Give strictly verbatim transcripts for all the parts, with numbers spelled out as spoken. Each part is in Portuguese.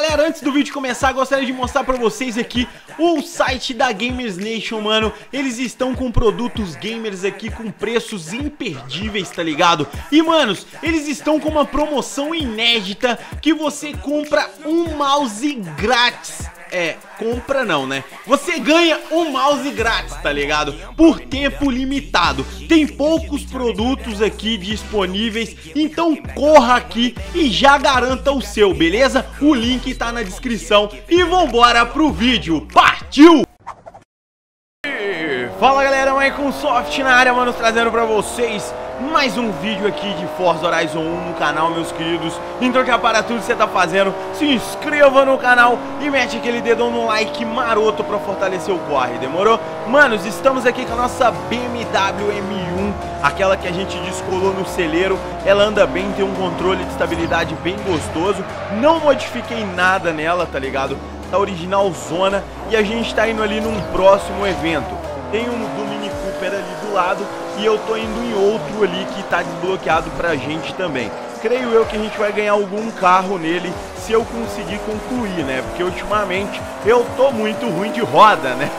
Galera, antes do vídeo começar, gostaria de mostrar pra vocês aqui o site da Gamers Nation, mano. Eles estão com produtos gamers aqui com preços imperdíveis, tá ligado? E, manos, eles estão com uma promoção inédita que você compra um mouse grátis. É, compra não, né? Você ganha um mouse grátis, tá ligado? Por tempo limitado. Tem poucos produtos aqui disponíveis, então corra aqui e já garanta o seu, beleza? O link tá na descrição e vambora pro vídeo. Partiu! Fala galera, Microsoft na área, mano, trazendo pra vocês mais um vídeo aqui de Forza Horizon um no canal, meus queridos. Então já para tudo que você tá fazendo, se inscreva no canal e mete aquele dedão no like maroto pra fortalecer o corre, demorou? Manos, estamos aqui com a nossa B M W M um, aquela que a gente descolou no celeiro. Ela anda bem, tem um controle de estabilidade bem gostoso, não modifiquei nada nela, tá ligado? Tá original zona e a gente tá indo ali num próximo evento. Tem um do Mini Cooper ali do lado e eu tô indo em outro ali que tá desbloqueado pra gente também. Creio eu que a gente vai ganhar algum carro nele se eu conseguir concluir, né? Porque ultimamente eu tô muito ruim de roda, né?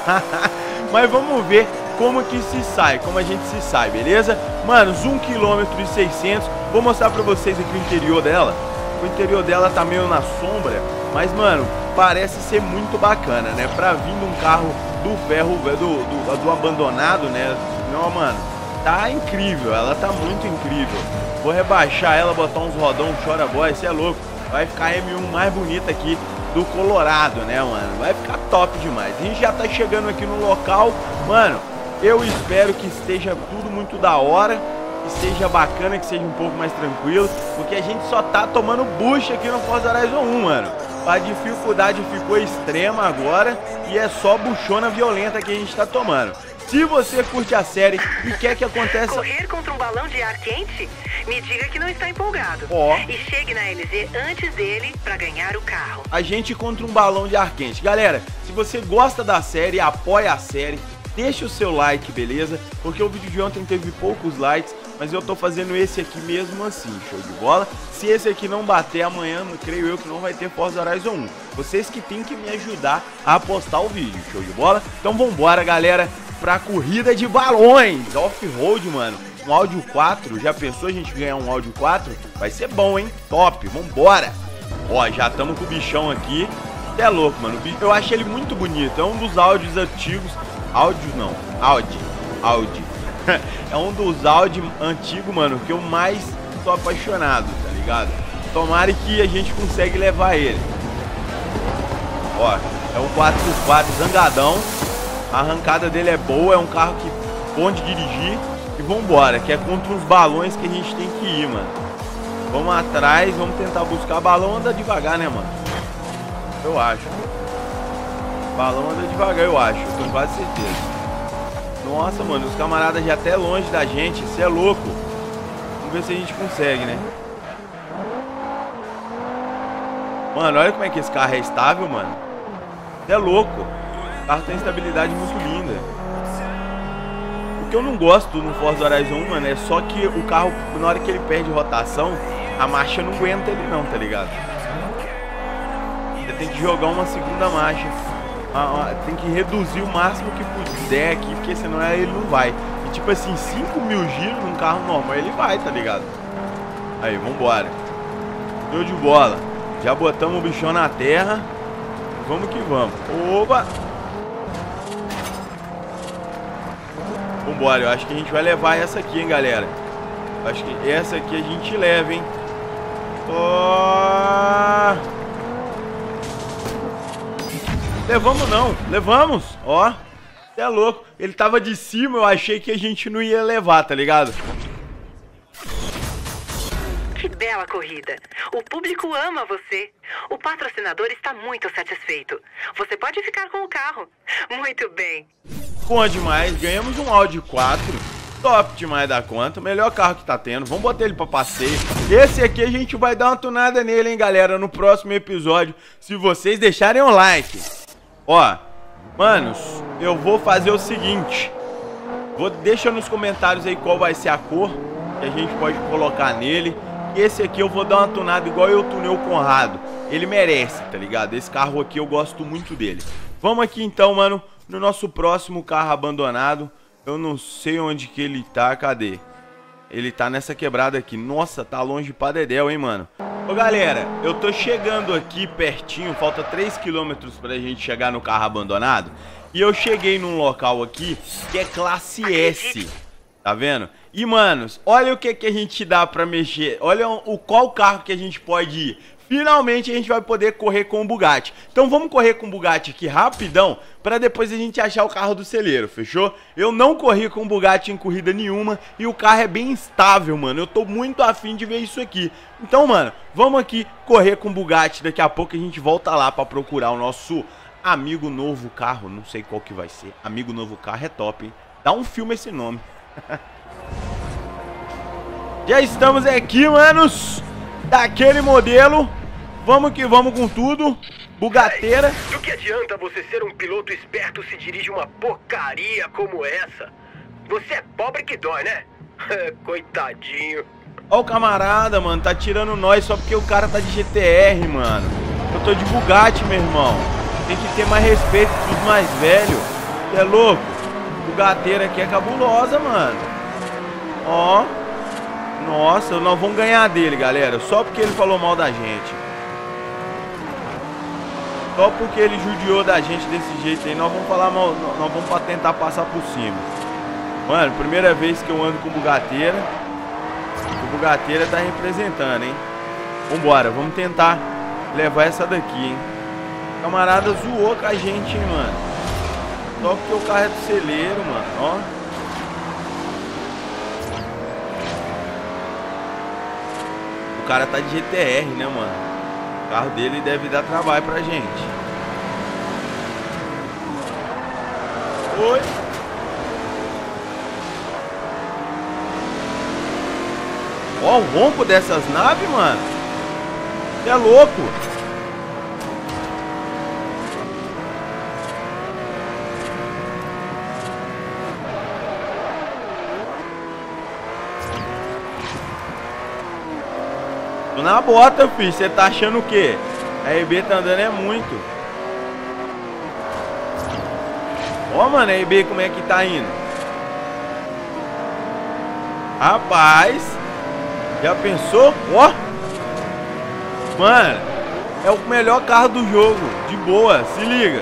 Mas vamos ver como que se sai, como a gente se sai, beleza? Manos, um quilômetro e seiscentos. Vou mostrar pra vocês aqui o interior dela. O interior dela tá meio na sombra, mas, mano, parece ser muito bacana, né? Pra vir de um carro do ferro, do, do, do abandonado, né? Não, mano, tá incrível, ela tá muito incrível. Vou rebaixar ela, botar uns rodão, chora boy, cê é louco. Vai ficar M um mais bonita aqui do Colorado, né, mano? Vai ficar top demais. A gente já tá chegando aqui no local, mano. Eu espero que esteja tudo muito da hora, que seja bacana, que seja um pouco mais tranquilo, porque a gente só tá tomando bucha aqui no Forza Horizon um, mano. A dificuldade ficou extrema agora e é só buchona violenta que a gente tá tomando. Se você curte a série e quer que aconteça... Correr contra um balão de ar quente? Me diga que não está empolgado. Ó. E chegue na L Z antes dele pra ganhar o carro. A gente contra um balão de ar quente. Galera, se você gosta da série, apoia a série, deixa o seu like, beleza? Porque o vídeo de ontem teve poucos likes, mas eu tô fazendo esse aqui mesmo assim, show de bola. Se esse aqui não bater amanhã, creio eu que não vai ter Forza Horizon um. Vocês que tem que me ajudar a postar o vídeo, show de bola? Então vambora, galera, pra corrida de balões, off-road, mano. Um Audi quatro, já pensou a gente ganhar um Audi quatro? Vai ser bom, hein? Top, vambora. Ó, já tamo com o bichão aqui. Cê é louco, mano. Eu acho ele muito bonito, é um dos Audis antigos. Audi não, Audi, Audi. É um dos Audi antigos, mano, que eu mais tô apaixonado, tá ligado? Tomara que a gente consegue levar ele. Ó, é um quatro por quatro zangadão. A arrancada dele é boa, é um carro que bom de dirigir. E vambora, que é contra os balões que a gente tem que ir, mano. Vamos atrás, vamos tentar buscar. Balão anda devagar, né, mano? Eu acho. Balão anda devagar, eu acho. Eu tenho quase certeza. Nossa, mano, os camaradas já até longe da gente, isso é louco. Vamos ver se a gente consegue, né? Mano, olha como é que esse carro é estável, mano. Isso é louco. O carro tem estabilidade muito linda. O que eu não gosto no Forza Horizon um, mano, é só que o carro, na hora que ele perde rotação, a marcha não aguenta ele não, tá ligado? Você tem que jogar uma segunda marcha. Ah, tem que reduzir o máximo que puder aqui, porque senão ele não vai. E tipo assim, cinco mil giros num carro normal, ele vai, tá ligado? Aí, vambora. Deu de bola. Já botamos o bichão na terra. Vamos que vamos. Oba! Vambora, eu acho que a gente vai levar essa aqui, hein, galera. Eu acho que essa aqui a gente leva, hein. Oh... Levamos não, levamos, ó, cê é louco, ele tava de cima, eu achei que a gente não ia levar, tá ligado? Que bela corrida, o público ama você, o patrocinador está muito satisfeito, você pode ficar com o carro, muito bem. Bom demais, ganhamos um Audi quatro, top demais da conta, melhor carro que tá tendo, vamos botar ele pra passeio. Esse aqui a gente vai dar uma tunada nele, hein, galera, no próximo episódio, se vocês deixarem um like. Ó, manos, eu vou fazer o seguinte, vou, deixa nos comentários aí qual vai ser a cor que a gente pode colocar nele. Esse aqui eu vou dar uma tunada igual eu tunei o Conrado. ele merece, tá ligado? Esse carro aqui eu gosto muito dele. Vamos aqui então, mano, no nosso próximo carro abandonado. Eu não sei onde que ele tá, cadê? Ele tá nessa quebrada aqui. Nossa, tá longe pra dedéu, hein, mano? Ô, galera, eu tô chegando aqui pertinho. Falta três quilômetros pra gente chegar no carro abandonado. E eu cheguei num local aqui que é classe S. Tá vendo? E, manos, olha o que que a gente dá pra mexer. Olha o qual carro que a gente pode ir. Finalmente a gente vai poder correr com o Bugatti. Então vamos correr com o Bugatti aqui rapidão, pra depois a gente achar o carro do celeiro, fechou? Eu não corri com o Bugatti em corrida nenhuma e o carro é bem instável, mano. Eu tô muito afim de ver isso aqui. Então, mano, vamos aqui correr com o Bugatti. Daqui a pouco a gente volta lá pra procurar o nosso amigo novo carro. Não sei qual que vai ser. Amigo novo carro é top, hein? Dá um filme esse nome. Já estamos aqui, manos. Daquele modelo. Vamos que vamos com tudo. Bugateira. Do que adianta você ser um piloto esperto se dirige uma porcaria como essa? Você é pobre que dói, né? Coitadinho. Ó o camarada, mano, tá tirando nós só porque o cara tá de G T R, mano. Eu tô de Bugatti, meu irmão. Tem que ter mais respeito pros mais velhos. Você é louco? Bugateira aqui é cabulosa, mano. Ó. Nossa, nós vamos ganhar dele, galera. Só porque ele falou mal da gente. Só porque ele judiou da gente desse jeito aí. Nós vamos falar mal. Nós vamos tentar passar por cima. Mano, primeira vez que eu ando com Bugateira. O Bugateira tá representando, hein? Vambora, vamos tentar levar essa daqui, hein? O camarada zoou com a gente, hein, mano. Só porque o carro é do celeiro, mano. Ó. O cara tá de G T R, né, mano? O carro dele deve dar trabalho pra gente. Oi! Ó o ronco dessas naves, mano! Você é louco! Na bota, filho, você tá achando o quê? A E B tá andando é muito. Ó, mano, a E B como é que tá indo? Rapaz, já pensou? Ó, mano, é o melhor carro do jogo. De boa, se liga.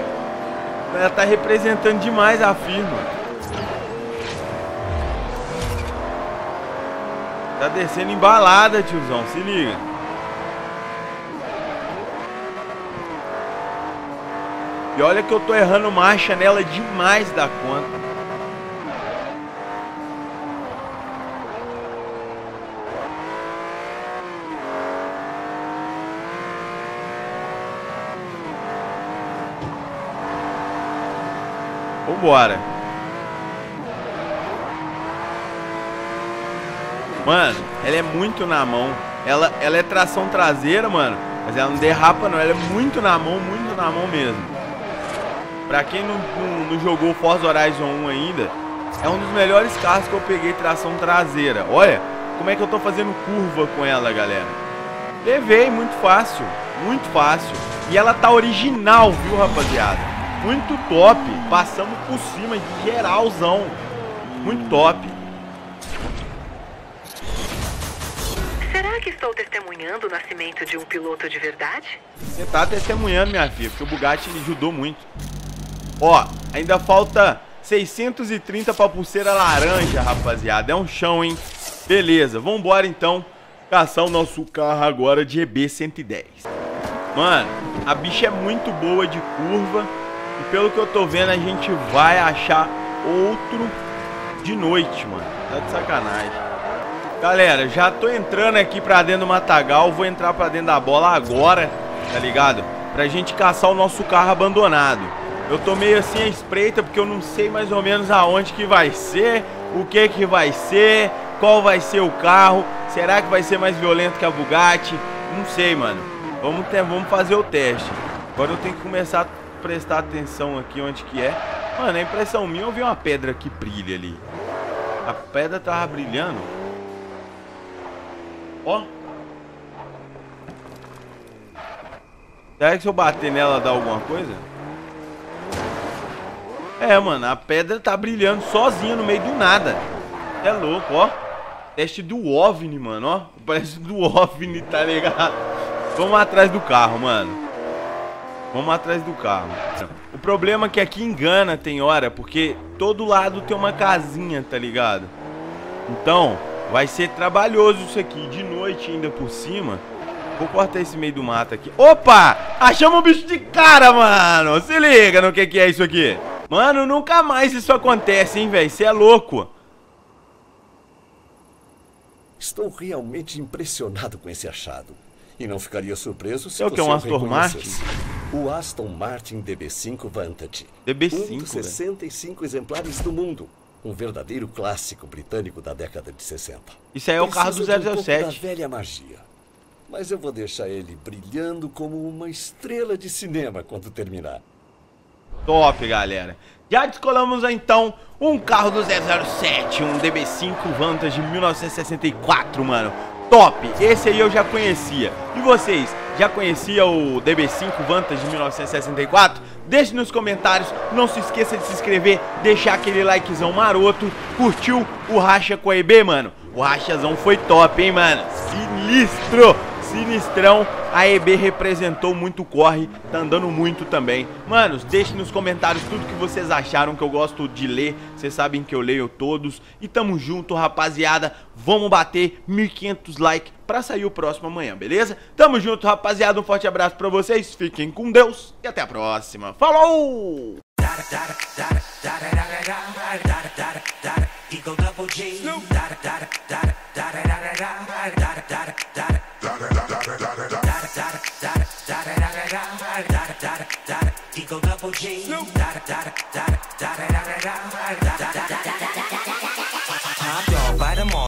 Ela tá representando demais a firma. Tá descendo embalada, tiozão, se liga. E olha que eu tô errando marcha nela demais da conta. Vambora. Mano, ela é muito na mão. Ela, ela é tração traseira, mano. Mas ela não derrapa, não. Ela é muito na mão, muito na mão mesmo. Pra quem não, não, não jogou Forza Horizon um ainda, é um dos melhores carros que eu peguei tração traseira. Olha como é que eu tô fazendo curva com ela, galera. Levei, muito fácil. Muito fácil. E ela tá original, viu, rapaziada? Muito top. Passamos por cima de geralzão. Muito top. Estou testemunhando o nascimento de um piloto de verdade? Você tá testemunhando, minha filha, porque o Bugatti ele ajudou muito. Ó, ainda falta seiscentos e trinta pra pulseira laranja, rapaziada. É um chão, hein? Beleza, vambora então caçar o nosso carro agora de E B cento e dez. Mano, a bicha é muito boa de curva. E pelo que eu tô vendo, a gente vai achar outro de noite, mano. Tá de sacanagem. Galera, já tô entrando aqui pra dentro do matagal. Vou entrar pra dentro da bola agora, tá ligado? Pra gente caçar o nosso carro abandonado. Eu tô meio assim à espreita, porque eu não sei mais ou menos aonde que vai ser. O que que vai ser. Qual vai ser o carro. Será que vai ser mais violento que a Bugatti? Não sei, mano. Vamos, ter, vamos fazer o teste. Agora eu tenho que começar a prestar atenção aqui onde que é. Mano, a impressão minha, eu vi uma pedra que brilha ali. A pedra tava brilhando. Ó, Será que se eu bater nela dá alguma coisa? É, mano, a pedra tá brilhando sozinha no meio do nada. É louco, ó. Teste do OVNI, mano, ó. Parece do OVNI, tá ligado? Vamos atrás do carro, mano. Vamos atrás do carro. O problema é que aqui engana tem hora, porque todo lado tem uma casinha, tá ligado? Então, vai ser trabalhoso isso aqui. De noite ainda por cima. Vou cortar esse meio do mato aqui. Opa! Achamos um bicho de cara, mano! Se liga no que que é isso aqui. Mano, nunca mais isso acontece, hein, velho? Você é louco. Estou realmente impressionado com esse achado. E não ficaria surpreso se eu você o reconhecesse. O Aston Martin D B cinco Vantage. D B cinco, um dos sessenta e cinco exemplares do mundo. Um verdadeiro clássico britânico da década de sessenta. Isso aí é o carro do zero zero sete. Precisa de um pouco da velha magia. Mas eu vou deixar ele brilhando como uma estrela de cinema quando terminar. Top, galera. Já descolamos então um carro do zero zero sete, um D B cinco Vantage de mil novecentos e sessenta e quatro, mano. Top! Esse aí eu já conhecia. E vocês, já conhecia o D B cinco Vantage de mil novecentos e sessenta e quatro? Deixe nos comentários, não se esqueça de se inscrever, deixar aquele likezão maroto. Curtiu o racha com a E B, mano? O rachazão foi top, hein, mano? Sinistro! Sinistrão! A E B representou muito o corre, tá andando muito também. Manos, deixem nos comentários tudo que vocês acharam, que eu gosto de ler. Vocês sabem que eu leio todos. E tamo junto, rapaziada. Vamos bater mil e quinhentos likes pra sair o próximo amanhã, beleza? Tamo junto, rapaziada. Um forte abraço pra vocês. Fiquem com Deus e até a próxima. Falou! Double G, no. Da da da da da.